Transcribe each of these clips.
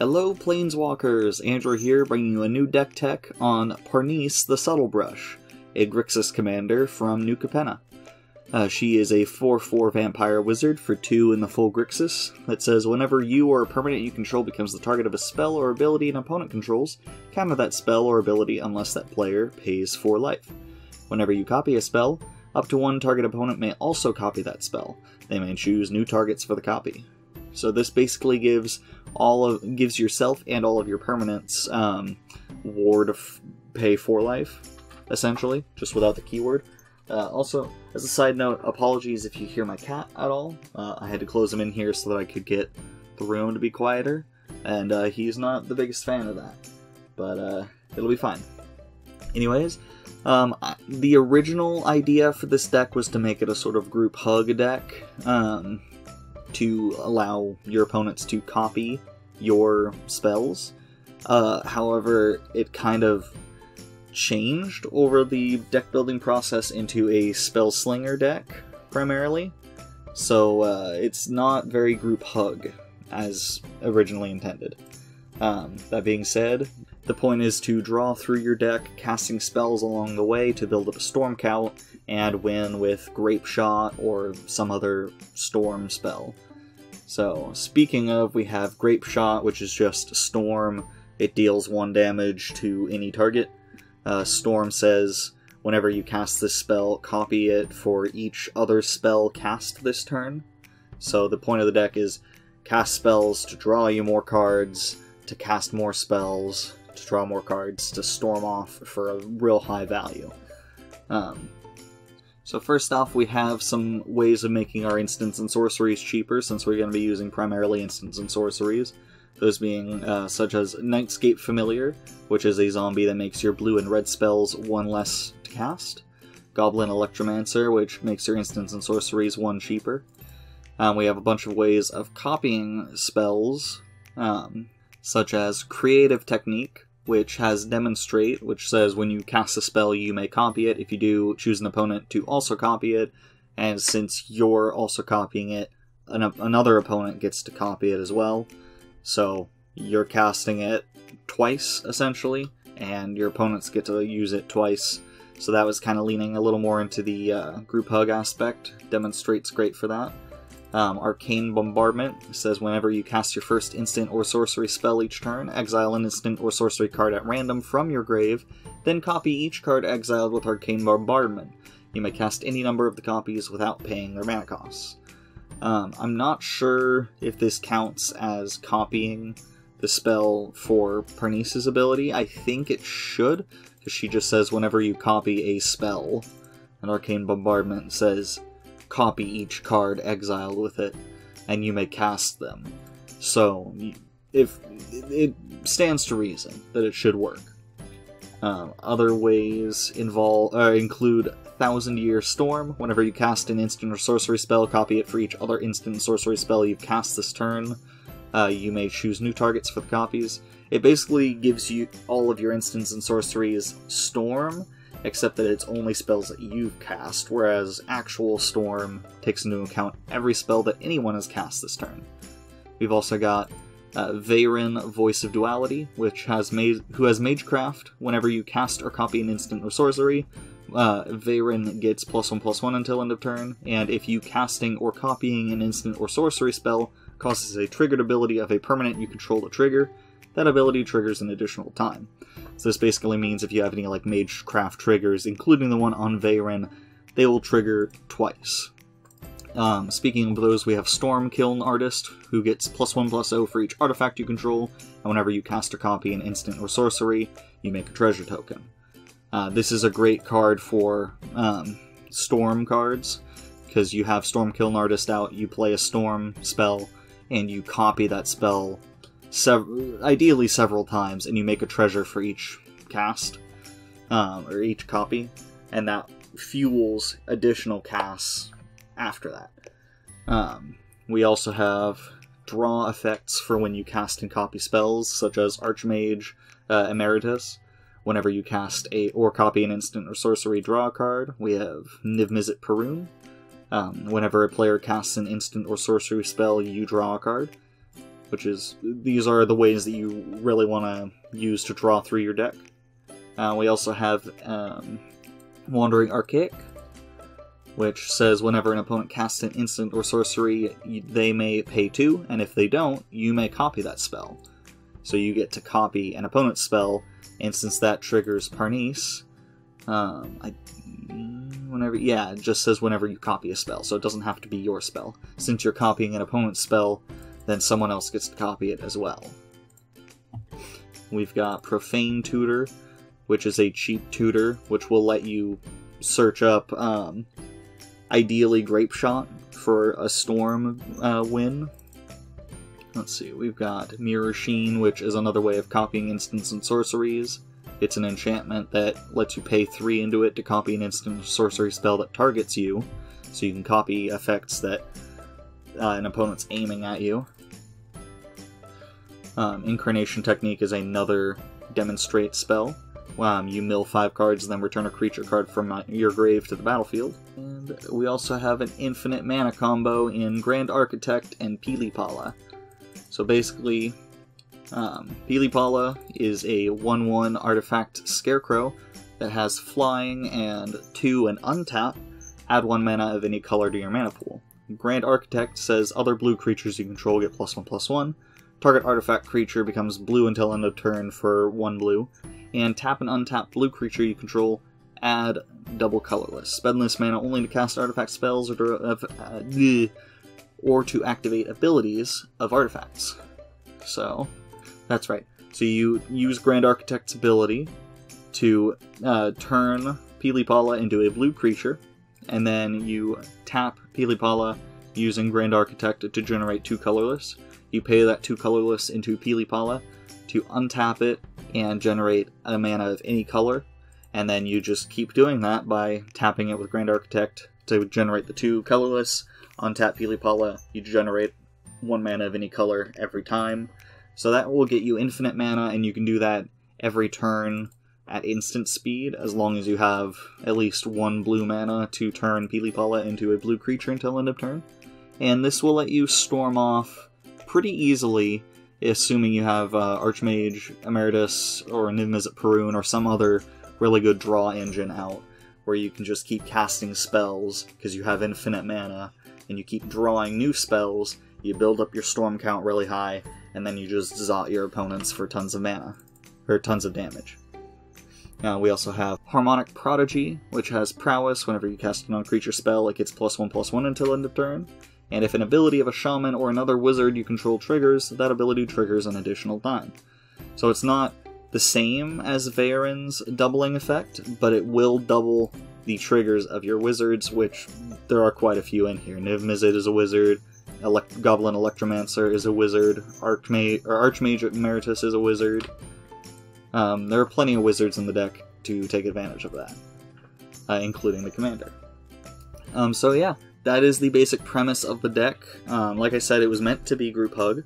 Hello Planeswalkers, Andrew here bringing you a new deck tech on Parnesse the Subtle Brush, a Grixis commander from New Capenna. She is a 4/4 vampire wizard for 2 in the full Grixis that says whenever you or a permanent you control becomes the target of a spell or ability an opponent controls, counter that spell or ability unless that player pays 4 life. Whenever you copy a spell, up to one target opponent may also copy that spell. They may choose new targets for the copy. So this basically gives yourself and all of your permanents war to pay 4 life, essentially, just without the keyword. Also, as a side note, apologies if you hear my cat at all. I had to close him in here so that I could get the room to be quieter, and he's not the biggest fan of that. But it'll be fine. Anyways, the original idea for this deck was to make it a sort of group hug deck, to allow your opponents to copy your spells. However, it kind of changed over the deck building process into a spell slinger deck, primarily. So it's not very group hug as originally intended. That being said, the point is to draw through your deck, casting spells along the way to build up a storm count, and win with Grapeshot or some other storm spell. So, speaking of, we have Grapeshot, which is just Storm. It deals 1 damage to any target. Storm says, whenever you cast this spell, copy it for each other spell cast this turn. So the point of the deck is cast spells to draw you more cards, to cast more spells, to draw more cards, to storm off for a real high value. So first off, we have some ways of making our instants and sorceries cheaper, since we're going to be using primarily instants and sorceries. Those being such as Nightscape Familiar, which is a zombie that makes your blue and red spells 1 less to cast. Goblin Electromancer, which makes your instants and sorceries 1 cheaper. We have a bunch of ways of copying spells, such as Creative Technique, which has Demonstrate, which says when you cast a spell you may copy it. If you do, choose an opponent to also copy it, and since you're also copying it, another opponent gets to copy it as well. So you're casting it twice, essentially, and your opponents get to use it twice. So that was kind of leaning a little more into the group hug aspect. Demonstrate's great for that. Arcane Bombardment says whenever you cast your first instant or sorcery spell each turn, exile an instant or sorcery card at random from your grave, then copy each card exiled with Arcane Bombardment. You may cast any number of the copies without paying their mana costs. I'm not sure if this counts as copying the spell for Parnesse's ability. I think it should, because she just says whenever you copy a spell, and Arcane Bombardment says copy each card exiled with it, and you may cast them. So, if it stands to reason that it should work. Other ways include Thousand-Year Storm. Whenever you cast an instant or sorcery spell, copy it for each other instant and sorcery spell you've cast this turn. You may choose new targets for the copies. It basically gives you all of your instants and sorceries Storm, except that it's only spells that you've cast, whereas actual Storm takes into account every spell that anyone has cast this turn. We've also got Veyran, Voice of Duality, who has Magecraft. Whenever you cast or copy an instant or sorcery, Veyran gets +1/+1 until end of turn, and if you casting or copying an instant or sorcery spell causes a triggered ability of a permanent you control to trigger, that ability triggers an additional time. So this basically means if you have any like Magecraft triggers, including the one on Veyran, they will trigger twice. Speaking of those, we have Storm Kiln Artist, who gets +1/+0 for each artifact you control, and whenever you cast or copy an instant or sorcery, you make a treasure token. This is a great card for Storm cards, because you have Storm Kiln Artist out, you play a Storm spell, and you copy that spell ideally several times, and you make a treasure for each cast, or each copy, and that fuels additional casts after that. We also have draw effects for when you cast and copy spells, such as Archmage Emeritus. Whenever you cast or copy an instant or sorcery, draw a card. We have Niv-Mizzet Parun. Whenever a player casts an instant or sorcery spell, you draw a card. which is, these are the ways that you really want to use to draw through your deck. We also have Wandering Archic, which says whenever an opponent casts an instant or sorcery, they may pay 2, and if they don't, you may copy that spell. So you get to copy an opponent's spell, and since that triggers Parnesse, it just says whenever you copy a spell, so it doesn't have to be your spell. Since you're copying an opponent's spell, then someone else gets to copy it as well. We've got Profane Tutor, which is a cheap tutor, which will let you search up, ideally Grapeshot for a Storm win. Let's see, we've got Mirror Sheen, which is another way of copying instants and sorceries. It's an enchantment that lets you pay 3 into it to copy an instant sorcery spell that targets you, so you can copy effects that an opponent's aiming at you. Incarnation Technique is another Demonstrate spell. You mill 5 cards and then return a creature card from your grave to the battlefield. And we also have an infinite mana combo in Grand Architect and Pili Pala. So basically, Pili Pala is a 1/1 artifact scarecrow that has flying and 2 and untap. Add 1 mana of any color to your mana pool. Grand Architect says other blue creatures you control get +1/+1. Target artifact creature becomes blue until end of turn for 1 blue. And tap an untapped blue creature you control, add double colorless. Spend this mana only to cast artifact spells or to activate abilities of artifacts. So, that's right. So you use Grand Architect's ability to turn Pili Pala into a blue creature, and then you tap Pili Pala using Grand Architect to generate 2 colorless. You pay that 2 colorless into Pili Pala to untap it and generate a mana of any color, and then you just keep doing that by tapping it with Grand Architect to generate the 2 colorless. Untap Pili Pala, you generate 1 mana of any color every time. So that will get you infinite mana, and you can do that every turn at instant speed, as long as you have at least 1 blue mana to turn Pili Pala into a blue creature until end of turn. And this will let you storm off pretty easily, assuming you have Archmage Emeritus or Niv-Mizzet Parun or some other really good draw engine out, where you can just keep casting spells because you have infinite mana, and you keep drawing new spells, you build up your storm count really high, and then you just zot your opponents for tons of mana, or tons of damage. We also have Harmonic Prodigy, which has prowess. Whenever you cast a non-creature spell, it gets +1/+1 until end of turn. And if an ability of a shaman or another wizard you control triggers, that ability triggers an additional time. So it's not the same as Veyran's doubling effect, but it will double the triggers of your wizards, which there are quite a few in here. Niv-Mizzet is a wizard, Goblin Electromancer is a wizard, Archmage Emeritus is a wizard. There are plenty of wizards in the deck to take advantage of that, including the commander. So yeah, that is the basic premise of the deck. Like I said, it was meant to be group hug.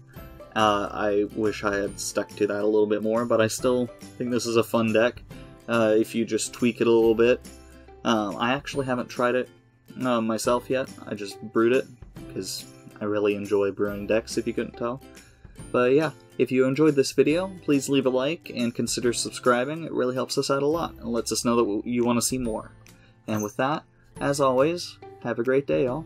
I wish I had stuck to that a little bit more, but I still think this is a fun deck if you just tweak it a little bit. I actually haven't tried it myself yet. I just brewed it, because I really enjoy brewing decks, if you couldn't tell. But yeah, if you enjoyed this video, please leave a like and consider subscribing. It really helps us out a lot and lets us know that you want to see more. And with that, as always, have a great day, y'all.